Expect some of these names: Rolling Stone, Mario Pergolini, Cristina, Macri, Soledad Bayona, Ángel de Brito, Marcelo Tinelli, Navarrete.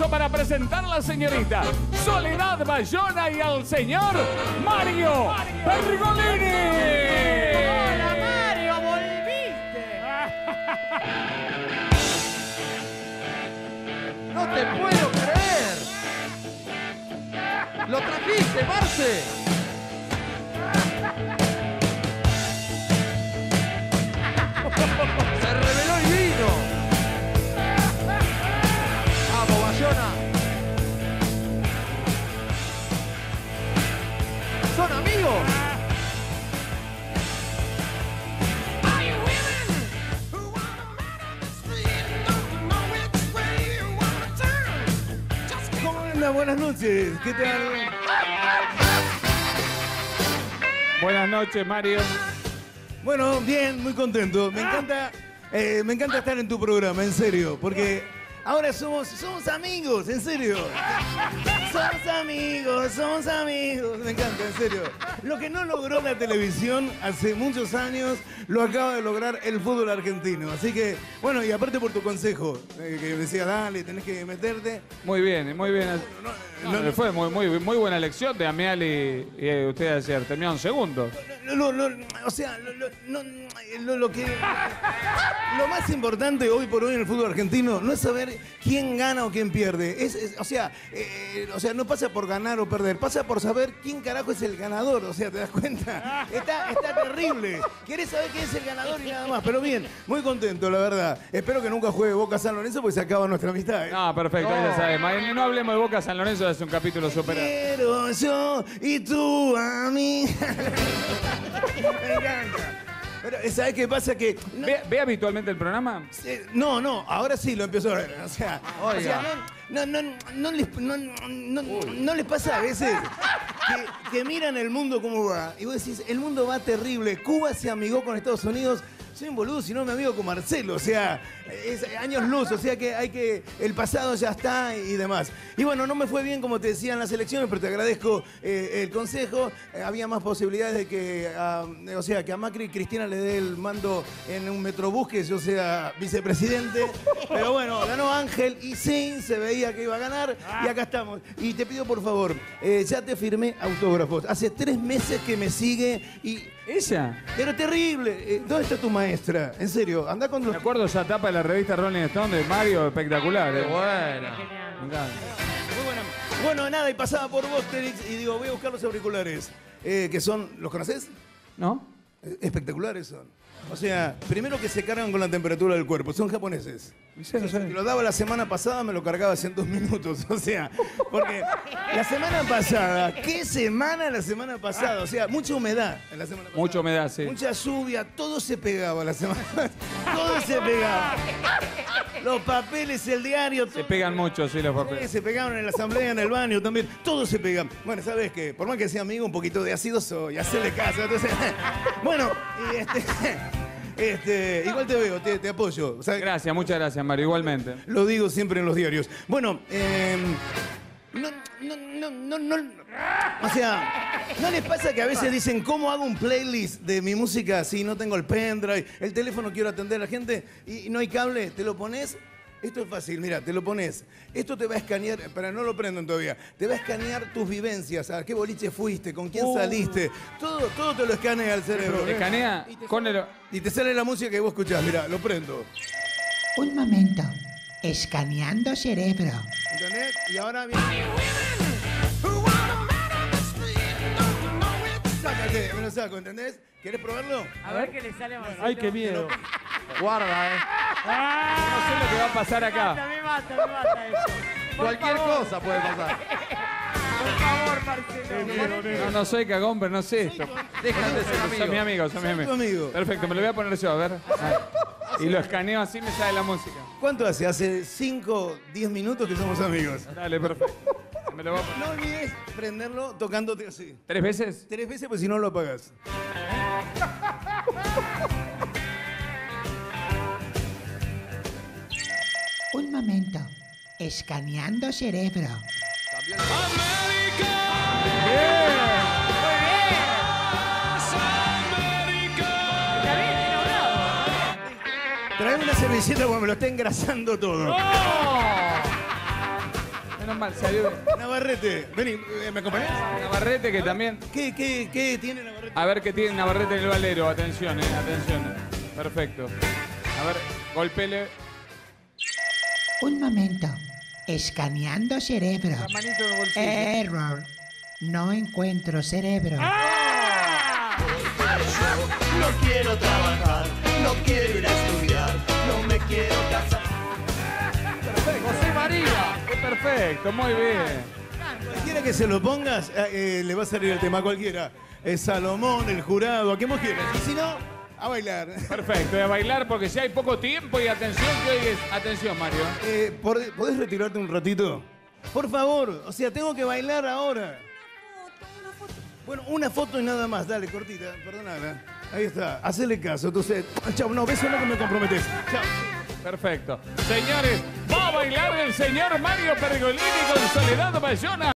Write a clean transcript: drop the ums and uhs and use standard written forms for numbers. aplauso para presentar a la señorita Soledad Bayona y al señor Mario Pergolini. ¡Hola, Mario! ¡Volviste! ¡No te puedo creer! ¡Lo trajiste, Marce! ¡Se reveló y vino! ¡Vamos, Bayona! ¿Son amigos? ¿Cómo andan? Buenas noches. ¿Qué tal? Buenas noches, Mario. Bueno, bien, muy contento. Me encanta estar en tu programa, en serio, porque ahora somos amigos, en serio. Somos amigos, me encanta, en serio. Lo que no logró la televisión hace muchos años, lo acaba de lograr el fútbol argentino. Así que, bueno, y aparte por tu consejo, que me decía, dale, tenés que meterte. Muy bien, muy bien. No, fue muy buena elección de Amial y usted ayer, terminaron segundos. Lo más importante hoy por hoy en el fútbol argentino no es saber quién gana o quién pierde. O sea, no pasa por ganar o perder, pasa por saber quién carajo es el ganador. O sea, ¿te das cuenta? Está terrible. Querés saber quién es el ganador y nada más. Pero bien, muy contento, la verdad. Espero que nunca juegue Boca San Lorenzo porque se acaba nuestra amistad, ¿eh? No, perfecto, ahí ya sabemos. No hablemos de Boca San Lorenzo. Es un capítulo superado. Quiero yo y tú a mí. Me encanta. Pero, ¿sabes qué pasa? Que no... ¿Ve habitualmente el programa? No, ahora sí lo empiezo a ver. O sea, no les pasa a veces que miran el mundo cómo va. Y vos decís, el mundo va terrible. Cuba se amigó con Estados Unidos. Soy un boludo si no me amigo con Marcelo, o sea, es años luz, o sea que el pasado ya está y demás. Y bueno, no me fue bien como te decía en las elecciones, pero te agradezco el consejo. Había más posibilidades de que, que a Macri y Cristina le dé el mando en un metrobús que yo sea vicepresidente. Pero bueno, ganó Ángel y sí, se veía que iba a ganar y acá estamos. Y te pido por favor, ya te firmé autógrafos. Hace 3 meses que me sigue y... ¿Ella? Pero terrible. ¿Dónde está tu maestra? En serio, anda con los... Me acuerdo esa etapa de la revista Rolling Stone de Mario, espectacular. Bueno. Muy buena. Bueno, nada, y pasaba por vos, Terix, y digo, voy a buscar los auriculares. Que son, ¿los conocés? No. Espectaculares son. O sea, primero que se cargan con la temperatura del cuerpo, son japoneses. Sí. Lo daba la semana pasada, me lo cargaba hace 2 minutos, o sea, porque la semana pasada, ¿qué semana la semana pasada? O sea, mucha humedad en la semana pasada. Mucha humedad, sí. Mucha lluvia, todo se pegaba la semana pasada, todo se pegaba. Los papeles, el diario, todo. Se pegan mucho, sí, los papeles. Se pegaban en la asamblea, en el baño también, todo se pega. Bueno, ¿sabes qué? Por más que sea amigo, un poquito de ácido soy, hacerle caso, entonces... Bueno, y igual te veo, te apoyo. O sea, gracias, muchas gracias, Mario, igualmente. Lo digo siempre en los diarios. Bueno, o sea, ¿no les pasa que a veces dicen cómo hago un playlist de mi música si no tengo el pendrive, el teléfono quiero atender a la gente y no hay cable? ¿Te lo pones? Esto es fácil, mira, te lo pones. Esto te va a escanear, pero no lo prenden todavía. Te va a escanear tus vivencias, a qué boliche fuiste, con quién saliste. Todo te lo escanea el cerebro. Te escanea y te sale la música que vos escuchás. Mira, lo prendo. Un momento. Escaneando cerebro. ¿Entendés? Y ahora viene... Sácate, me lo saco, ¿entendés? ¿Querés probarlo? A ver qué le sale a Marcelo. Ay, qué miedo. Guarda, no sé lo que va a pasar acá. Me mata eso. Cualquier cosa puede pasar. Por favor, Marcelo. No soy cagón, pero no sé esto. Déjate de ser amigo. Son mi amigo. Perfecto, me lo voy a poner yo, a ver. Y lo escaneo así, me sale la música. ¿Cuánto hace? Hace 5, 10 minutos que somos amigos. Dale, perfecto. Me lo voy a poner. No olvides prenderlo tocándote así. ¿3 veces? 3 veces, pues si no lo apagas. Un momento. Escaneando cerebro. También... ¡América! ¡Muy bien! ¡América! Traeme una servilleta porque me lo está engrasando todo. ¡Oh! mal, salió bien. Navarrete, vení, ¿me acompañás? Navarrete que también. ¿Qué tiene Navarrete? A ver qué tiene Navarrete en el valero, atención, atención. Perfecto. A ver, golpele. Un momento. Escaneando cerebro. La manito en el bolsillo. Error. No encuentro cerebro. ¡Ah! Yo no quiero trabajar, no quiero ir a estudiar, no me quiero casar. Perfecto. José María. Perfecto, muy bien. Cualquiera que se lo pongas, le va a salir el tema a cualquiera. Salomón, el jurado, a quien vos quieras. Y si no, a bailar. Perfecto, a bailar porque si hay poco tiempo y atención, que hoy es... Atención, Mario. ¿Podés retirarte un ratito? Por favor, o sea, tengo que bailar ahora. Una foto. Bueno, una foto y nada más, dale, cortita, perdónala. Ahí está, hacele caso, entonces... Chao, no, beso no que me comprometés. Chao. Perfecto. Señores, va a bailar el señor Mario Pergolini con Soledad Bayona.